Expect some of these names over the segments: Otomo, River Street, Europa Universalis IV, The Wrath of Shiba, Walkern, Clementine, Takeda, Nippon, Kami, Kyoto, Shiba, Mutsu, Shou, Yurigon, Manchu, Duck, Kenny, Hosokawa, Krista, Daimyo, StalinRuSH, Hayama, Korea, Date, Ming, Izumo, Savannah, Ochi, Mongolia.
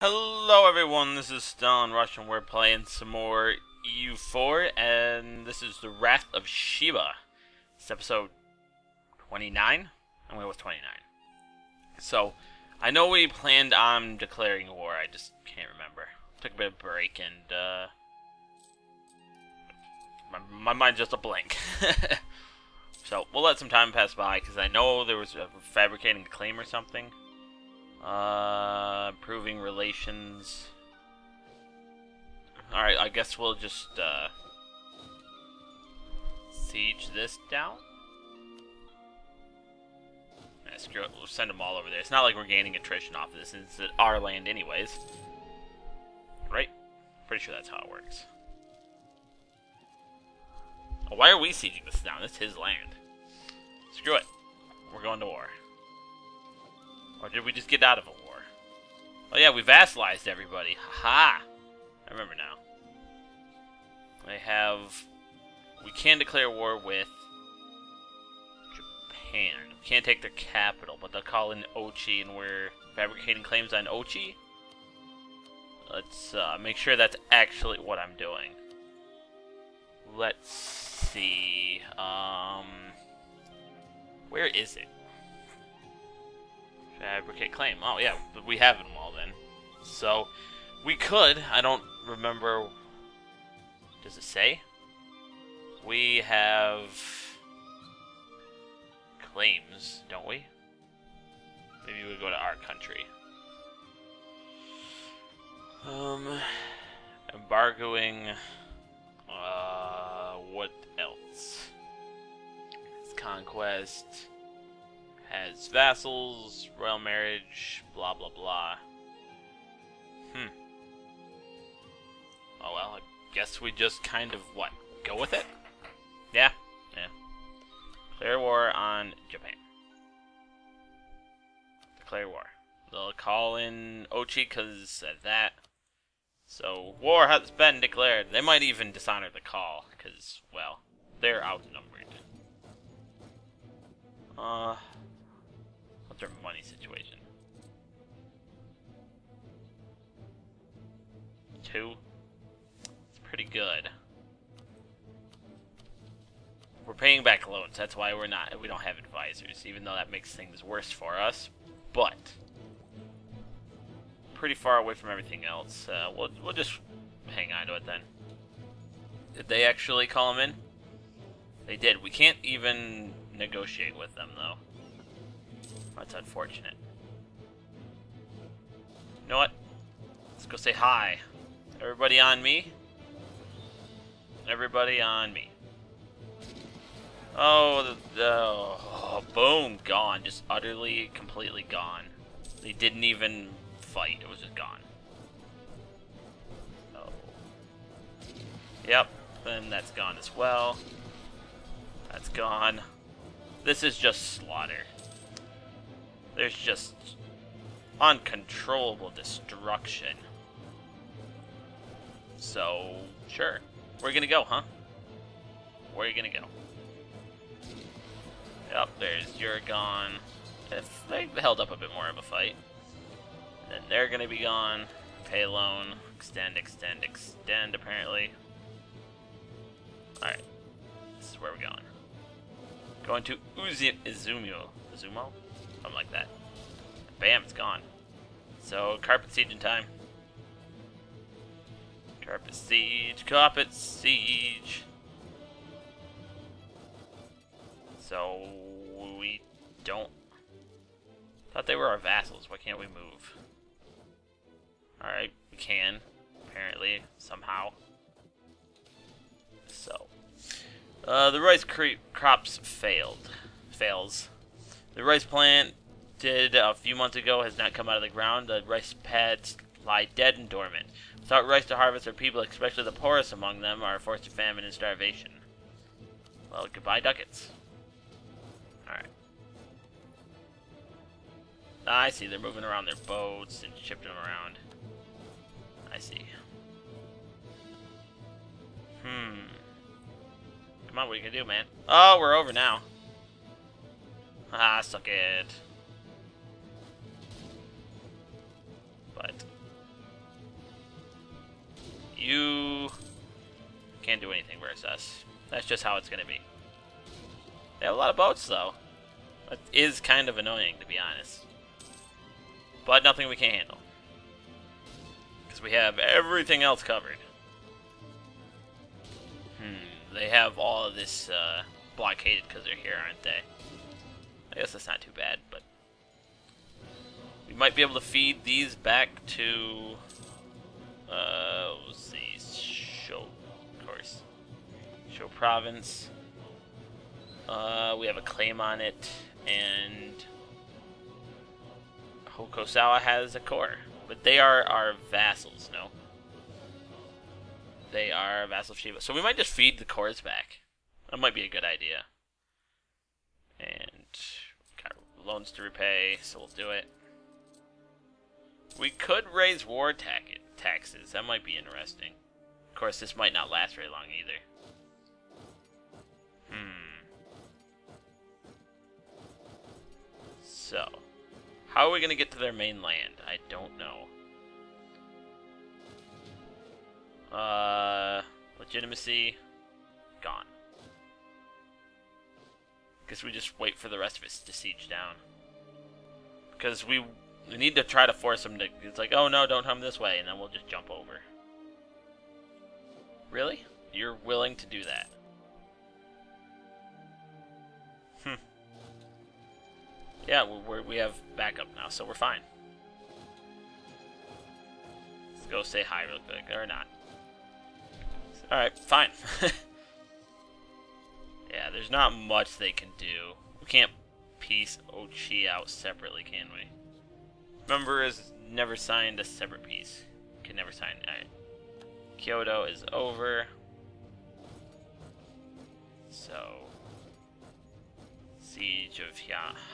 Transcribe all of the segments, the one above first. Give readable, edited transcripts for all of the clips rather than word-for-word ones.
Hello everyone, this is StalinRuSH and we're playing some more EU4, and this is The Wrath of Shiba. It's episode 29? I'm going with 29. So, I know we planned on declaring war, I just can't remember. Took a bit of a break and, my mind's just a blank. So, we'll let some time pass by, because I know there was fabricating a claim or something. Improving relations. Alright, I guess we'll just, siege this down? Nah, screw it, we'll send them all over there. It's not like we're gaining attrition off of this, it's our land anyways. Right? Pretty sure that's how it works. Oh, why are we sieging this down? It's his land. Screw it. We're going to war. Or did we just get out of a war? Oh yeah, we vassalized everybody. Haha! I remember now. We can declare war with Japan. We can't take their capital, but they'll call in Ochi, and we're fabricating claims on Ochi. Let's make sure that's actually what I'm doing. Let's see. Where is it? Fabricate claim. Oh yeah, we have them all then. So, we could, I don't remember, does it say? We have claims, don't we? Maybe we go to our country. Embargoing, what else? It's conquest. Has vassals, royal marriage, blah blah blah. Oh well, I guess we just kind of, what, go with it? Yeah, yeah. Declare war on Japan. Declare war. They'll call in Ochi because of that. So, war has been declared. They might even dishonor the call because, well, they're outnumbered. What's our money situation? 2? It's pretty good. We're paying back loans, that's why we don't have advisors, even though that makes things worse for us, but pretty far away from everything else. We'll just hang on to it then. Did they actually call them in? They did. We can't even negotiate with them though. That's unfortunate. You know what? Let's go say hi. Everybody on me. Everybody on me. Oh, boom, gone. Just utterly, completely gone. They didn't even fight. It was just gone. Oh. Yep. Then that's gone as well. That's gone. This is just slaughter. There's just uncontrollable destruction. So, sure. Where are you gonna go, huh? Where are you gonna go? Yep, there's Yurigon. If they held up a bit more of a fight. And then they're gonna be gone. Pay loan. Extend, extend, extend, apparently. Alright. This is where we're going. Going to Izumo. Izumo? Something like that. Bam, it's gone. So, carpet siege in time. Carpet siege, carpet siege. So, we don't... Thought they were our vassals, why can't we move? Alright, we can. Apparently, somehow. So... the rice crops fails. The rice planted a few months ago has not come out of the ground. The rice pads lie dead and dormant. Without rice to harvest, our people, especially the poorest among them, are forced to famine and starvation. Well, goodbye ducats. Alright. I see, they're moving around their boats and shipping them around. I see. Come on, what are you gonna do, man? Oh, we're over now. Ah, suck it. But can't do anything versus us. That's just how it's going to be. They have a lot of boats, though. That is kind of annoying, to be honest. But nothing we can't handle. Because we have everything else covered. They have all of this blockaded because they're here, aren't they? I guess that's not too bad, but... we might be able to feed these back to... let's see, Shou, of course. Shou Province. We have a claim on it, and... Hosokawa has a core. But they are our vassals, no? They are vassal of Shiba. So we might just feed the cores back. That might be a good idea. And got loans to repay, so we'll do it. We could raise war taxes. That might be interesting. Of course, this might not last very long either. So, how are we going to get to their mainland? I don't know. Legitimacy, gone. Guess we just wait for the rest of us to siege down. Because we need to try to force them to, it's like, oh no, don't come this way, and then we'll just jump over. Really? You're willing to do that? Yeah, we have backup now, so we're fine. Let's go say hi real quick, or not. Alright, fine. Yeah, there's not much they can do. We can't piece Ochi out separately, can we? Remember, is never signed a separate piece. Can never sign. Alright. Kyoto is over. So... siege of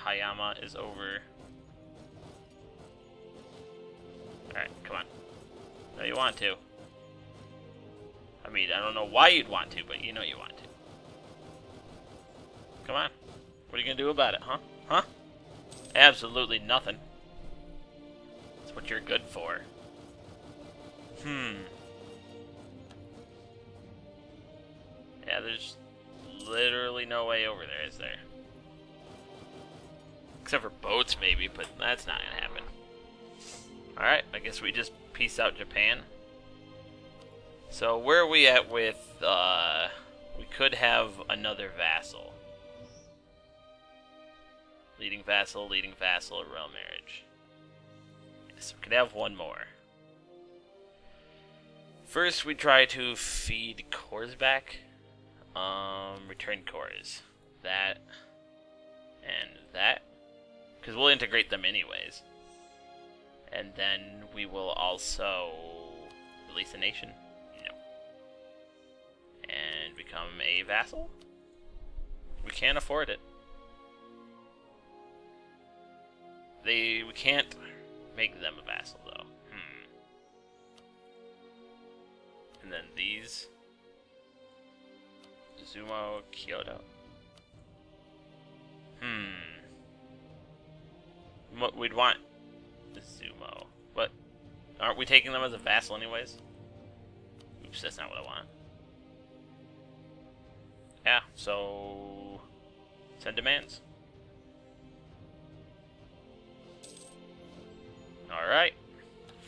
Hayama is over. Alright, come on. No, you want to. I mean, I don't know why you'd want to, but you know you want to. Come on. What are you going to do about it, huh? Huh? Absolutely nothing. That's what you're good for. Yeah, there's literally no way over there, is there? Except for boats, maybe, but that's not going to happen. Alright, I guess we just peace out Japan. So where are we at with, we could have another vassal. Leading vassal, royal marriage. Yes, we could have one more. First we try to feed cores back. Return cores. That. And that. Because we'll integrate them anyways. And then we will also release a nation. And become a vassal? We can't afford it. We can't make them a vassal, though. And then these. Izumo, Kyoto. What we'd want Izumo. But aren't we taking them as a vassal anyways? Oops, that's not what I want. Yeah, so... send demands. Alright.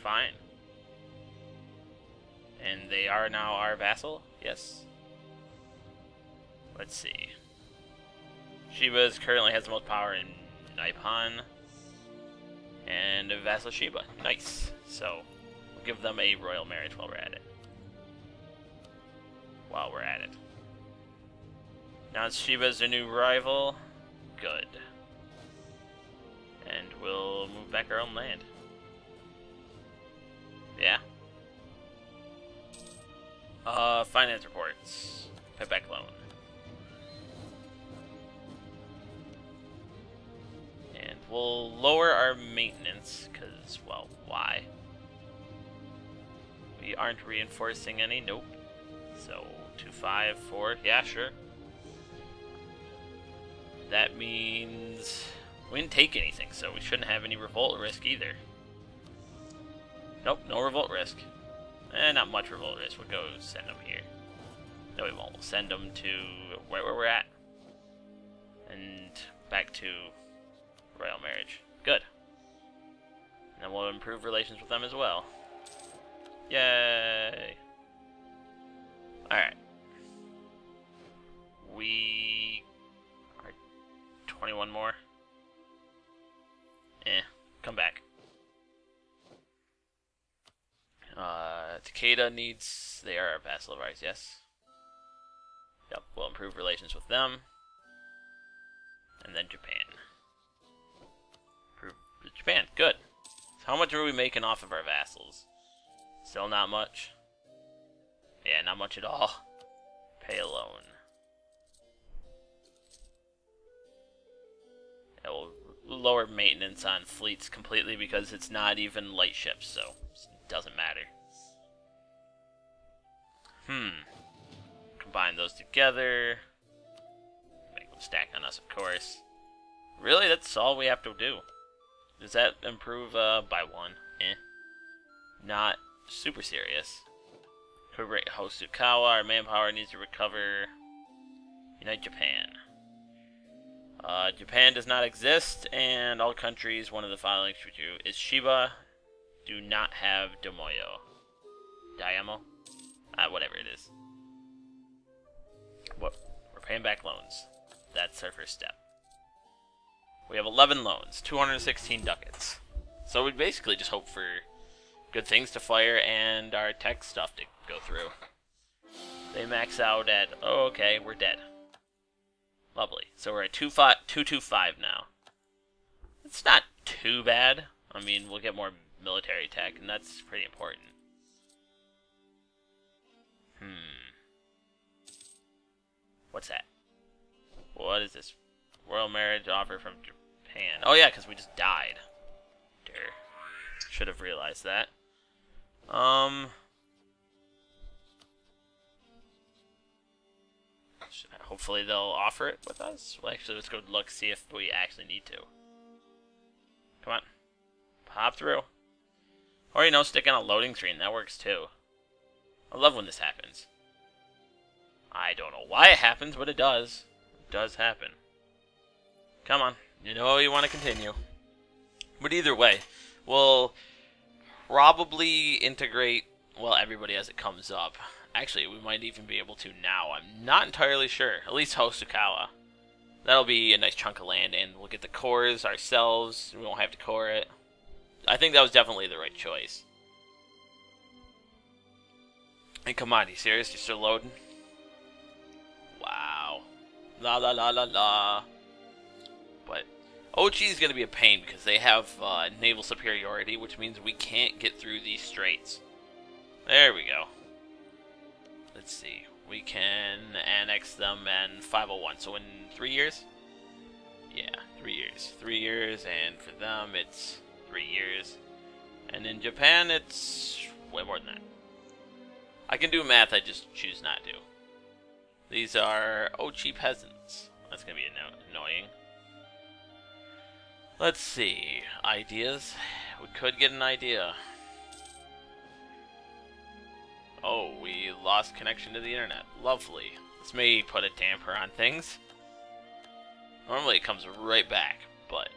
Fine. And they are now our vassal? Yes. Let's see. Shiba currently has the most power in Nippon. And a vassal Shiba. Nice. So, we'll give them a royal marriage while we're at it. Now Shiba's a new rival. Good. And we'll move back our own land. Yeah. Finance reports. Payback loan. And we'll lower our maintenance, because, well, why? We aren't reinforcing any, nope. So, 2, 5, 4, yeah, sure. That means we didn't take anything, so we shouldn't have any revolt risk either. Nope, no revolt risk. Not much revolt risk. We'll go send them here. No, we won't. We'll send them to right where we're at. And back to royal marriage. Good. And then we'll improve relations with them as well. Yay! Alright. We are 21 more. Come back. Takeda needs... They are our vassal of ours, yes? Yep, we'll improve relations with them. And then Japan. Improve Japan, good. So how much are we making off of our vassals? Still not much. Yeah, not much at all. Pay a loan. Yeah, we'll lower maintenance on fleets completely because it's not even light ships, so it doesn't matter. Combine those together. Make them stack on us, of course. Really, that's all we have to do. Does that improve by one? Not super serious. Could rate Hosokawa. Our manpower needs to recover. Unite Japan. Japan does not exist, and all countries, one of the following is Shiba. Do not have Daimyo? Whatever it is. What? We're paying back loans. That's our first step. We have 11 loans, 216 ducats. So we basically just hope for good things to fire and our tech stuff to go through. They max out at, oh, okay, we're dead. Lovely. So we're at 225 now. It's not too bad. I mean, we'll get more military tech, and that's pretty important. What's that? What is this? Royal marriage offer from Japan. Oh yeah, because we just died. Durr. Should have realized that. Hopefully they'll offer it with us. Well, actually, let's go look, see if we actually need to. Come on. Pop through. Or, you know, stick on a loading screen. That works too. I love when this happens. I don't know why it happens, but it does. It does happen. Come on. You know you want to continue. But either way, we'll probably integrate, well, everybody as it comes up. Actually, we might even be able to now. I'm not entirely sure. At least Hosokawa. That'll be a nice chunk of land, and we'll get the cores ourselves. We won't have to core it. I think that was definitely the right choice. Hey, come on, are you serious? You're still loading? Wow. La la la la la. But Ochi is going to be a pain because they have naval superiority, which means we can't get through these straits. There we go. Let's see. We can annex them in 501. So in 3 years? Yeah, 3 years. 3 years, and for them it's 3 years. And in Japan it's way more than that. I can do math, I just choose not to. These are Ochi peasants. That's going to be annoying. Let's see. Ideas? We could get an idea. Oh, we lost connection to the internet. Lovely. This may put a damper on things. Normally it comes right back, but...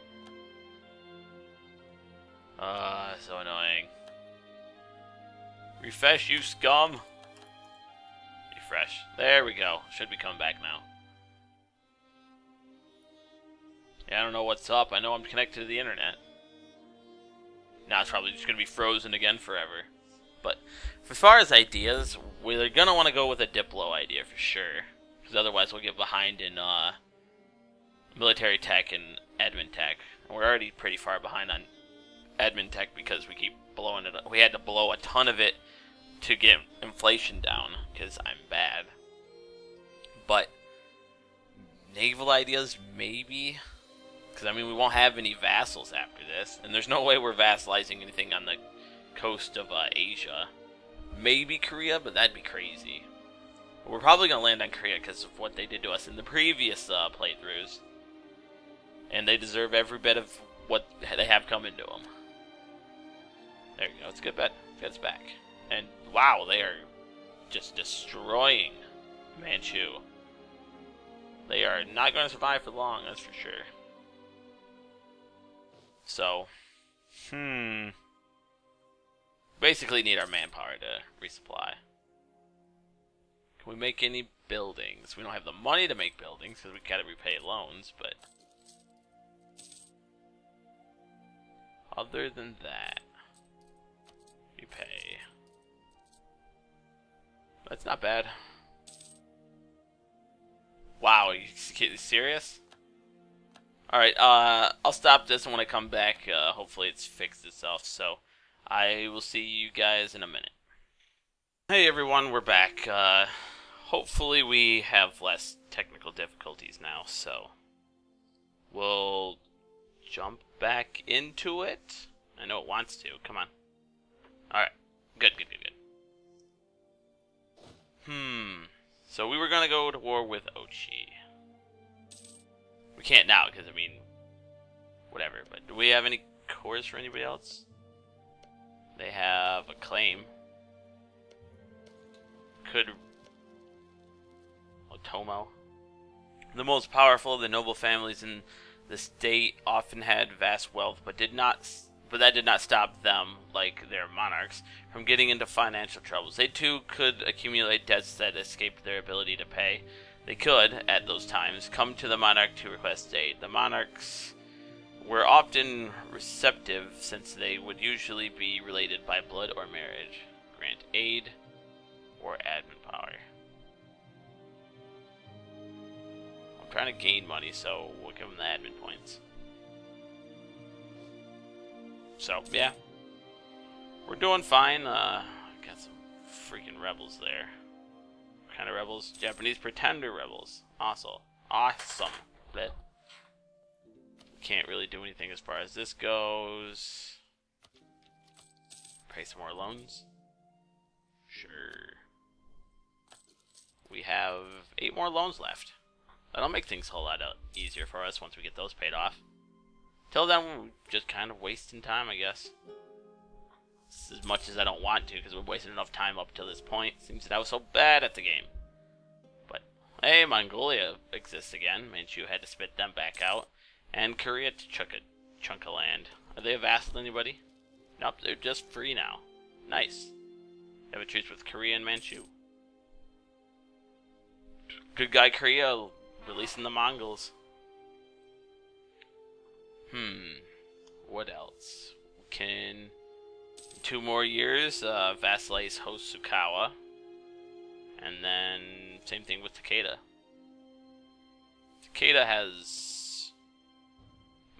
so annoying. Refresh, you scum! Refresh. There we go. Should be coming back now. Yeah, I don't know what's up. I know I'm connected to the internet. Now it's probably just going to be frozen again forever. But as far as ideas, we're going to want to go with a Diplo idea for sure. Because otherwise we'll get behind in military tech and admin tech. And we're already pretty far behind on admin tech because we keep blowing it up. We had to blow a ton of it to get inflation down because I'm bad. But naval ideas, maybe, because I mean we won't have any vassals after this, and there's no way we're vassalizing anything on the coast of Asia. Maybe Korea, but that'd be crazy. But we're probably gonna land on Korea because of what they did to us in the previous playthroughs, and they deserve every bit of what they have coming to them. There we go. It's a good bet. Gets back. And wow, they are just destroying Manchu. They are not going to survive for long, that's for sure. So, basically need our manpower to resupply. Can we make any buildings? We don't have the money to make buildings because we gotta repay loans, but other than that, repay. That's not bad. Wow, are you serious? Alright, I'll stop this, and when I come back, hopefully it's fixed itself, so I will see you guys in a minute. Hey everyone, we're back. Hopefully we have less technical difficulties now, so we'll jump back into it. I know it wants to, come on. Alright, good. So we were gonna go to war with Ochi. We can't now, because, I mean, whatever. But do we have any cores for anybody else? They have a claim. Could Otomo. The most powerful of the noble families in the state often had vast wealth, but that did not stop them, like their monarchs, from getting into financial troubles. They too could accumulate debts that escaped their ability to pay. They could, at those times, come to the monarch to request aid. The monarchs were often receptive since they would usually be related by blood or marriage. Grant aid or admin power. I'm trying to gain money, so we'll give them the admin points. So, yeah. We're doing fine. Got some freaking rebels there. Kind of rebels, Japanese pretender rebels. Awesome. But can't really do anything as far as this goes. Pay some more loans. Sure. We have 8 more loans left. That'll make things a whole lot easier for us once we get those paid off. Till then, we're just kind of wasting time, I guess. As much as I don't want to, because we've wasted enough time up till this point. Seems that I was so bad at the game. But, hey, Mongolia exists again. Manchu had to spit them back out. And Korea took a chunk of land. Are they a vassal to anybody? Nope, they're just free now. Nice. Have a truce with Korea and Manchu. Good guy Korea, releasing the Mongols. What else? We can... 2 more years, vassalize Hosokawa, and then same thing with Takeda. Takeda has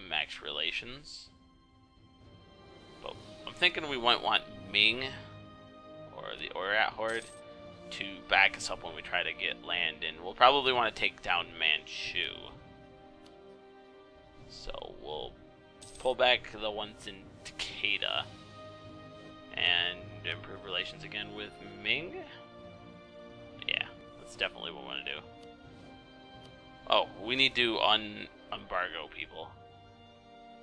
max relations, but I'm thinking we might want Ming or the Orat Horde to back us up when we try to get land, and we'll probably want to take down Manchu. So we'll pull back the ones in Takeda. And improve relations again with Ming? Yeah, that's definitely what we want to do. Oh, we need to unembargo people.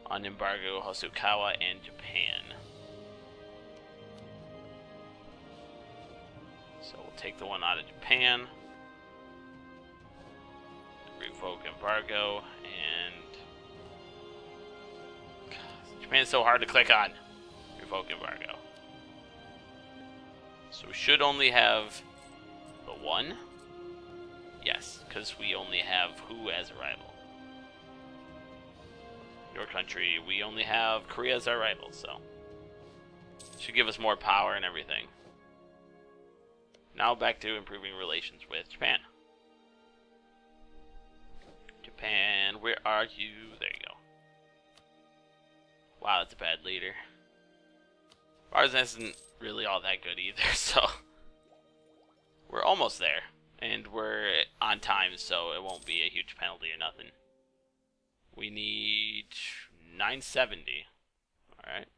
Unembargo Hosokawa and Japan. So we'll take the one out of Japan. Revoke embargo, and... God, Japan's so hard to click on. Revoke embargo. So we should only have the one? Yes, because we only have who as a rival? Your country, we only have Korea as our rival, so. Should give us more power and everything. Now back to improving relations with Japan. Japan, where are you? There you go. Wow, that's a bad leader. Ours isn't really all that good either, so we're almost there, and we're on time, so it won't be a huge penalty or nothing. We need 970. Alright.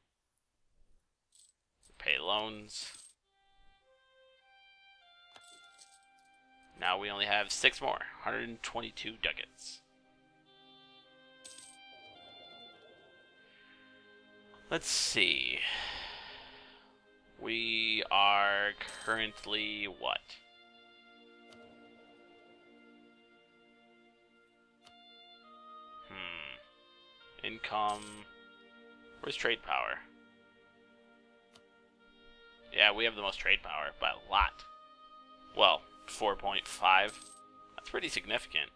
Pay loans. Now we only have 6 more. 122 ducats. Let's see. We are currently what? income. Where's trade power? Yeah, we have the most trade power by a lot. Well, 4.5. That's pretty significant.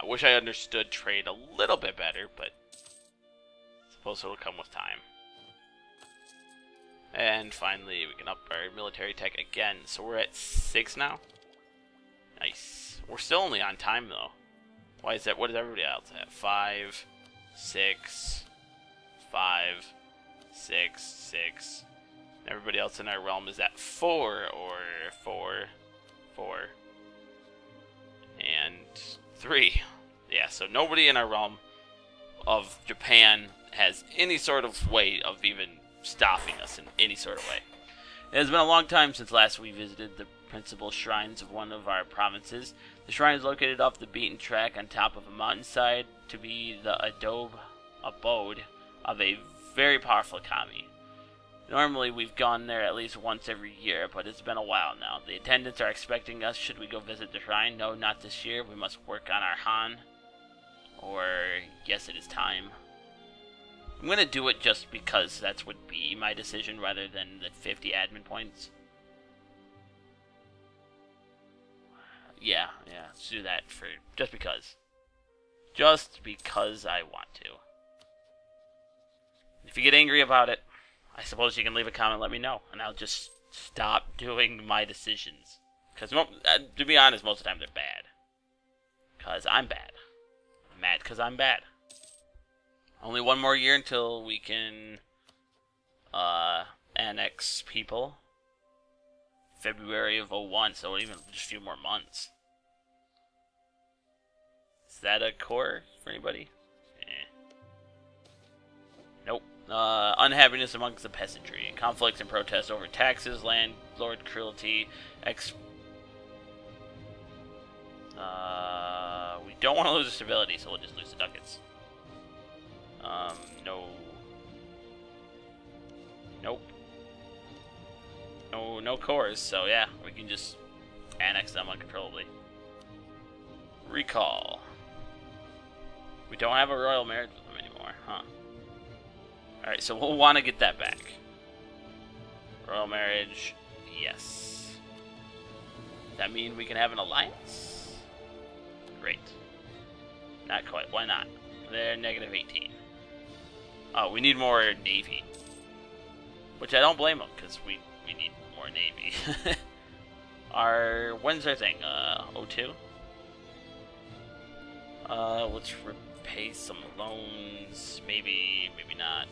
I wish I understood trade a little bit better, but I suppose it'll come with time. And finally, we can up our military tech again. So we're at 6 now. Nice. We're still only on time, though. Why is that? What is everybody else at? 5, 6, 5, 6, 6. Everybody else in our realm is at 4, 4, 4, and 3. Yeah, so nobody in our realm of Japan has any sort of way of even stopping us in any sort of way. It has been a long time since last we visited the principal shrines of one of our provinces. The shrine is located off the beaten track on top of a mountainside to be the abode of a very powerful kami. Normally we've gone there at least once every year, but it's been a while now. The attendants are expecting us. Should we go visit the shrine? No, not this year. We must work on our Han. Or, yes, it is time. I'm gonna do it just because that would be my decision rather than the 50 admin points. Yeah, let's do that for just because. Just because I want to. If you get angry about it, I suppose you can leave a comment, let me know, and I'll just stop doing my decisions. Because, to be honest, most of the time they're bad. Because I'm bad. I'm mad because I'm bad. Only one more year until we can annex people. February of 01, so even just a few more months. Is that a core for anybody? Nope. Unhappiness amongst the peasantry, conflicts and protests over taxes, landlord cruelty, we don't want to lose the stability, so we'll just lose the ducats. No. Nope. No cores, so yeah, we can just annex them uncontrollably. Recall. We don't have a royal marriage with them anymore, huh? Alright, so we'll want to get that back. Royal marriage, yes. Does that mean we can have an alliance? Great. Not quite, why not? They're negative 18. Oh, we need more navy. Which I don't blame them, because we need more navy. When's our thing? 02? Let's repay some loans. Maybe not.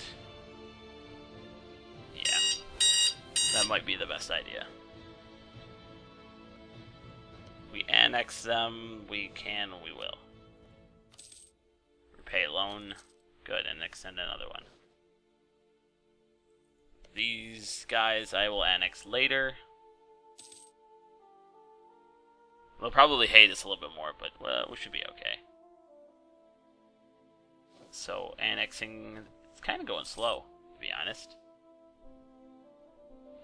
Yeah. That might be the best idea. We annex them. We will. Repay loan. Good, and extend another one. These guys I will annex later. They'll probably hate us a little bit more, but we should be okay. So, annexing, it's kind of going slow, to be honest.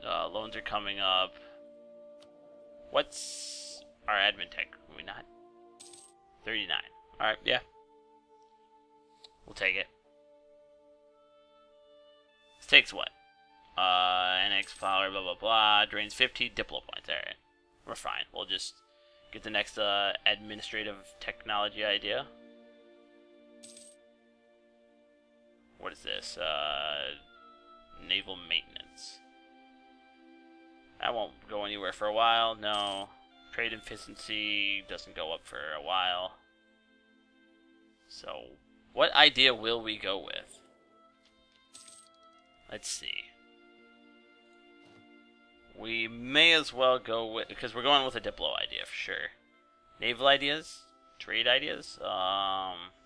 Loans are coming up. What's our admin tech? Are we not? 39. Alright, yeah. We'll take it. This takes what? Annex power, blah, blah, blah. Drains 50 Diplo points. Alright. We're fine. We'll just get the next administrative technology idea. What is this? Naval maintenance. That won't go anywhere for a while. No. Trade efficiency doesn't go up for a while. So, what idea will we go with? Let's see. We may as well go with... because we're going with a Diplo idea for sure. Naval ideas? Trade ideas?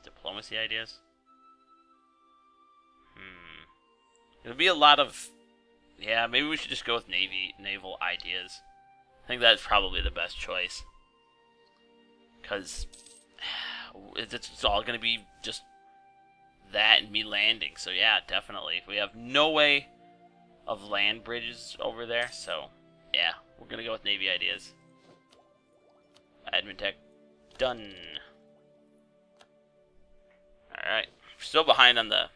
Diplomacy ideas? It'll be a lot of... yeah, maybe we should just go with naval ideas. I think that's probably the best choice. Because... it's all going to be just that and me landing. So yeah, definitely. We have no way of land bridges over there. So yeah, we're going to go with Navy ideas. Admin tech. Done. Alright. We're still behind on the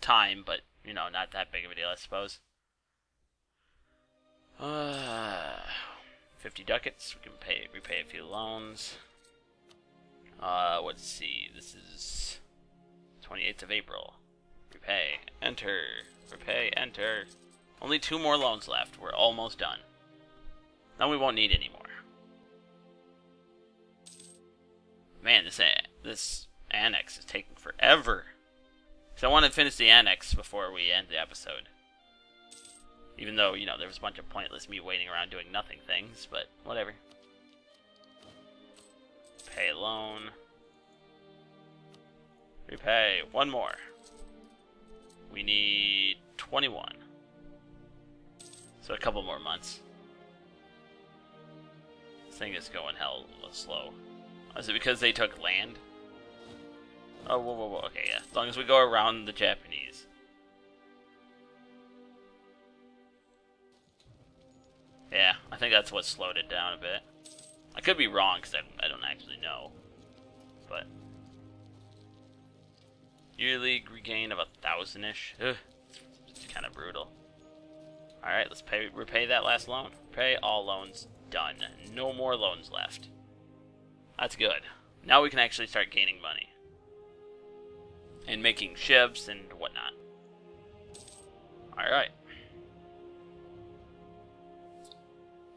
time, but, you know, not that big of a deal, I suppose. 50 ducats. We can repay a few loans. Let's see. This is 28th of April. Repay. Enter. Repay. Enter. Only 2 more loans left. We're almost done. Then we won't need any more. Man, this annex is taking forever. So I want to finish the annex before we end the episode. Even though, you know, there was a bunch of pointless me waiting around doing nothing things, but whatever. Pay loan. Repay. 1 more. We need 21. So a couple more months. This thing is going hell slow. Is it because they took land? Oh, whoa, whoa, whoa. Okay, yeah. As long as we go around the Japanese. Yeah, I think that's what slowed it down a bit. I could be wrong because I don't actually know. But yearly regain of 1,000-ish. It's kind of brutal. All right, let's repay that last loan. Repay all loans. Done. No more loans left. That's good. Now we can actually start gaining money and making ships and whatnot. All right.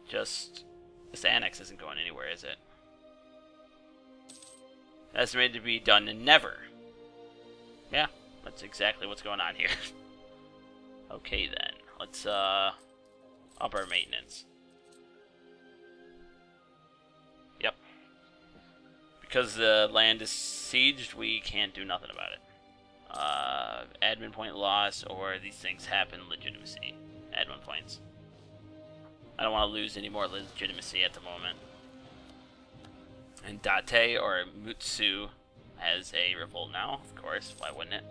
Just, this annex isn't going anywhere, is it? Estimated to be done in never. Yeah, that's exactly what's going on here. Okay then, let's up our maintenance. Yep. Because the land is sieged, we can't do nothing about it. Admin point loss, or these things happen, legitimacy. Admin points. I don't want to lose any more legitimacy at the moment. And Date, or Mutsu, has a revolt now, of course. Why wouldn't it?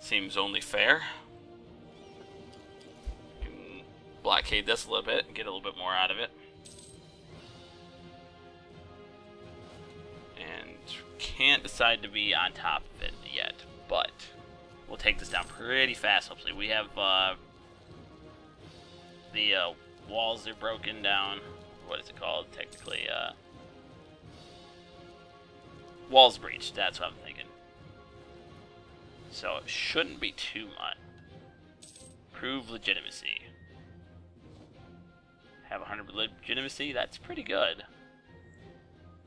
Seems only fair. We can blockade this a little bit and get a little bit more out of it. And can't decide to be on top of it yet, but we'll take this down pretty fast, hopefully. We have, the walls are broken down. What is it called technically? Walls breached. That's what I'm thinking. So it shouldn't be too much. Prove legitimacy. Have 100 legitimacy. That's pretty good.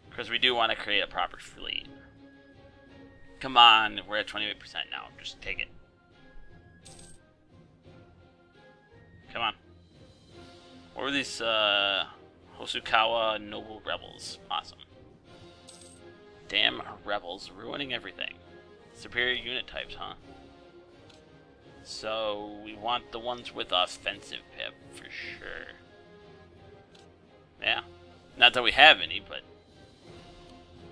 Because we do want to create a proper fleet. Come on, we're at 28% now. Just take it. Come on. What were these, Hosokawa noble rebels? Awesome. Damn rebels, ruining everything. Superior unit types, huh? So, we want the ones with offensive pip, for sure. Yeah. Not that we have any, but...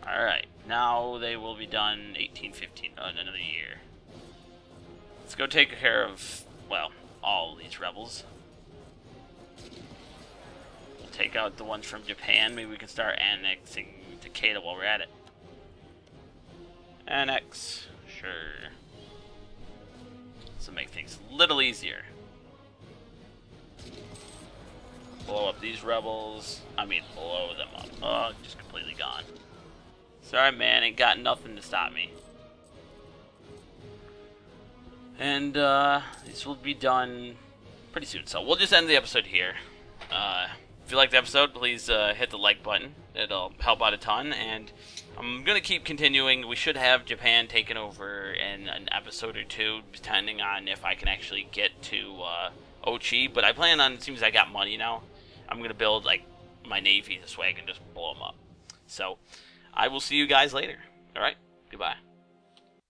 Alright, now they will be done 1815, another year. Let's go take care of, well, all these rebels. Take out the ones from Japan. Maybe we can start annexing Takeda while we're at it. Annex. Sure. This will make things a little easier. Blow up these rebels. I mean, blow them up. Oh, just completely gone. Sorry, man. Ain't got nothing to stop me. And, this will be done pretty soon. So, we'll just end the episode here. If you liked the episode, please hit the like button. It'll help out a ton, and I'm going to keep continuing. We should have Japan taken over in an episode or two, depending on if I can actually get to Ochi, but I plan on, it seems I got money now, I'm going to build like my navy this way I can just blow them up. So, I will see you guys later. Alright, goodbye.